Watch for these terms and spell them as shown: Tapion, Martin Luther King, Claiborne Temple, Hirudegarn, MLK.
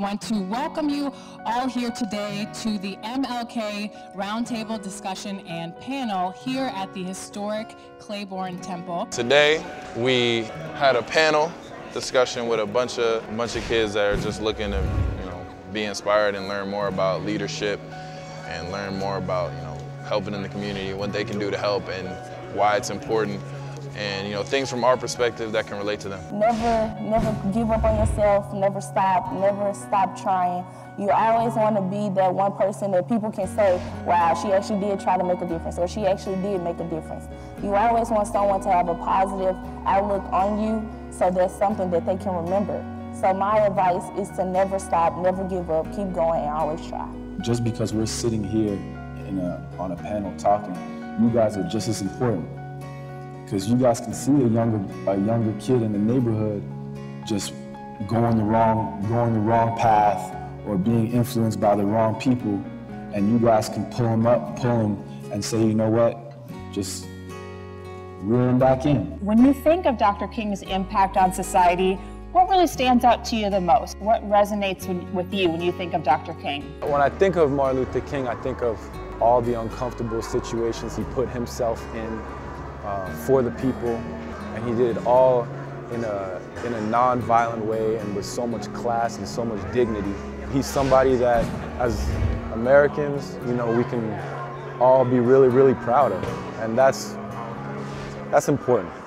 want to welcome you all here today to the MLK Roundtable Discussion and Panel here at the historic Claiborne Temple. Today, we had a panel discussion with a bunch of kids that are just looking to, be inspired and learn more about leadership and learn more about, helping in the community, what they can do to help and why it's important. And things from our perspective that can relate to them. Never give up on yourself, never stop trying. You always want to be that one person that people can say, wow, she actually did try to make a difference, or she actually did make a difference. You always want someone to have a positive outlook on you so there's something that they can remember. So my advice is to never stop, never give up, keep going, and always try. Just because we're sitting here on a panel talking, you guys are just as important. Because you guys can see a younger kid in the neighborhood just going the wrong path or being influenced by the wrong people, and you guys can pull him and say, you know what, just reel him back in. When you think of Dr. King's impact on society, what really stands out to you the most? What resonates with you when you think of Dr. King? When I think of Martin Luther King, I think of all the uncomfortable situations he put himself in for the people, and he did it all in a non-violent way and with so much class and so much dignity. He's somebody that, as Americans, we can all be really, really proud of, and that's important.